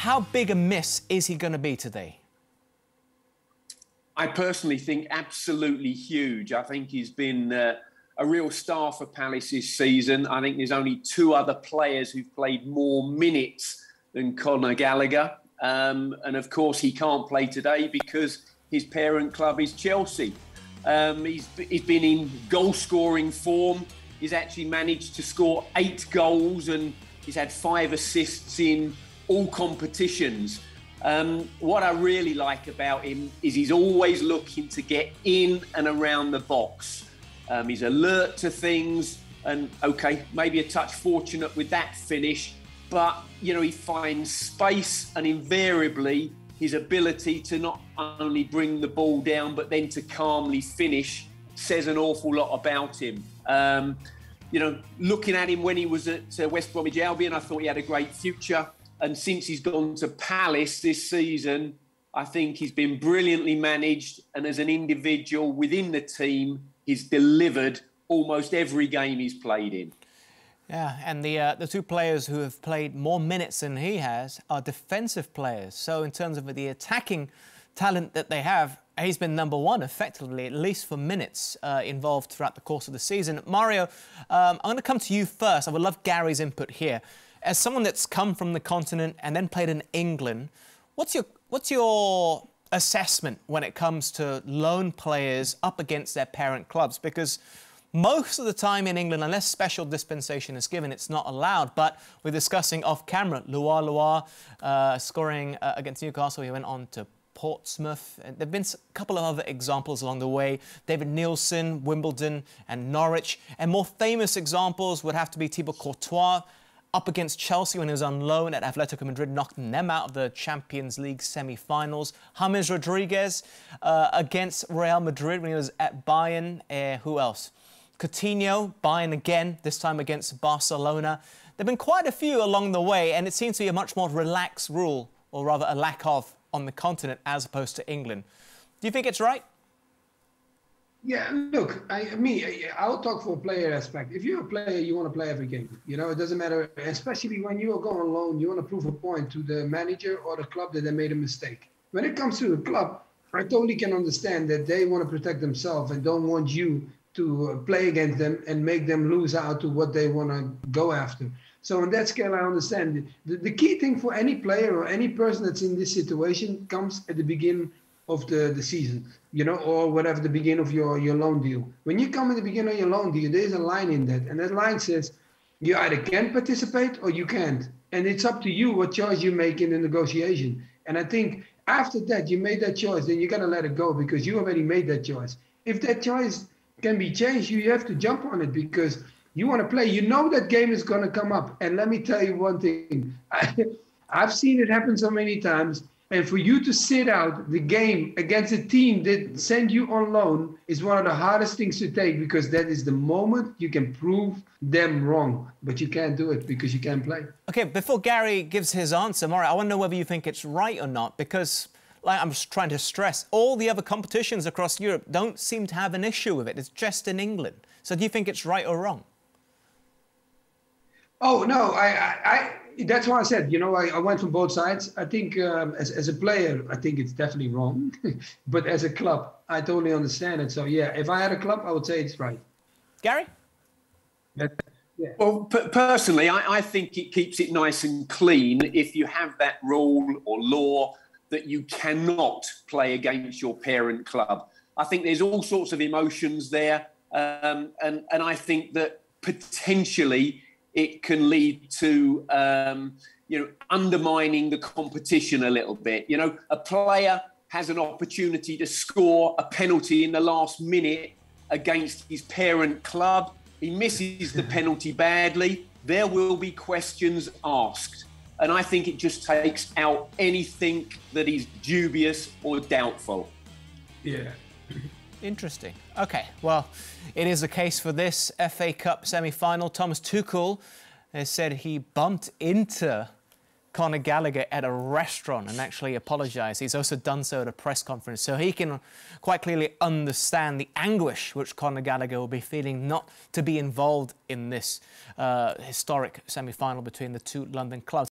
How big a miss is he going to be today? I personally think absolutely huge. I think he's been a real star for Palace this season. I think there's only two other players who've played more minutes than Conor Gallagher. And, of course, he can't play today because his parent club is Chelsea. He's been in goal-scoring form. He's actually managed to score 8 goals and he's had 5 assists in all competitions. What I really like about him is he's always looking to get in and around the box. He's alert to things and, OK, maybe a touch fortunate with that finish, but, you know, he finds space and invariably his ability to not only bring the ball down but then to calmly finish says an awful lot about him. You know, looking at him when he was at West Bromwich Albion, I thought he had a great future. And since he's gone to Palace this season, I think he's been brilliantly managed. And as an individual within the team, he's delivered almost every game he's played in. Yeah, and the two players who have played more minutes than he has are defensive players. So in terms of the attacking talent that they have, he's been number one, effectively, at least for minutes involved throughout the course of the season. Mario, I'm going to come to you first. I would love Gary's input here. As someone that's come from the continent and then played in England, what's your assessment when it comes to loan players up against their parent clubs? Because most of the time in England, unless special dispensation is given, it's not allowed. But we're discussing off-camera. Lua Lua scoring against Newcastle. He went on to Portsmouth. And there have been a couple of other examples along the way. David Nielsen, Wimbledon and Norwich. And more famous examples would have to be Thibaut Courtois, up against Chelsea when he was on loan at Atletico Madrid, knocking them out of the Champions League semi-finals. James Rodriguez against Real Madrid when he was at Bayern. Who else? Coutinho, Bayern again, this time against Barcelona. There have been quite a few along the way, and it seems to be a much more relaxed rule, or rather a lack of, on the continent as opposed to England. Do you think it's right? Yeah, look, I'll talk for a player aspect. If you're a player, you want to play every game. You know, it doesn't matter, especially when you go on loan, you want to prove a point to the manager or the club that they made a mistake. When it comes to the club, I totally can understand that they want to protect themselves and don't want you to play against them and make them lose out to what they want to go after. So on that scale, I understand it. The key thing for any player or any person that's in this situation comes at the beginning of the season, you know, or whatever, the beginning of your loan deal. When you come at the beginning of your loan deal, there's a line in that, and that line says you either can participate or you can't, and it's up to you what choice you make in the negotiation. And I think after that, you made that choice, then you gotta let it go because you already made that choice. If that choice can be changed, you have to jump on it because you want to play. You know that game is going to come up, and let me tell you one thing. I've seen it happen so many times. And for you to sit out the game against a team that sent you on loan is one of the hardest things to take because that is the moment you can prove them wrong. But you can't do it because you can't play. OK, before Gary gives his answer, Mario, I want to know whether you think it's right or not because, like I'm just trying to stress, all the other competitions across Europe don't seem to have an issue with it. It's just in England. So do you think it's right or wrong? Oh, no, that's why I said, you know, I went from both sides. I think as a player, I think it's definitely wrong. But as a club, I totally understand it. So, yeah, if I had a club, I would say it's right. Gary? Yeah. Well, personally, I think it keeps it nice and clean if you have that rule or law that you cannot play against your parent club. I think there's all sorts of emotions there. And I think that potentially it can lead to, you know, undermining the competition a little bit. You know, a player has an opportunity to score a penalty in the last minute against his parent club. He misses the penalty badly. There will be questions asked. And I think it just takes out anything that is dubious or doubtful. Yeah. Interesting. OK, well, it is the case for this FA Cup semi-final. Thomas Tuchel has said he bumped into Conor Gallagher at a restaurant and actually apologised. He's also done so at a press conference, so he can quite clearly understand the anguish which Conor Gallagher will be feeling not to be involved in this historic semi-final between the two London clubs.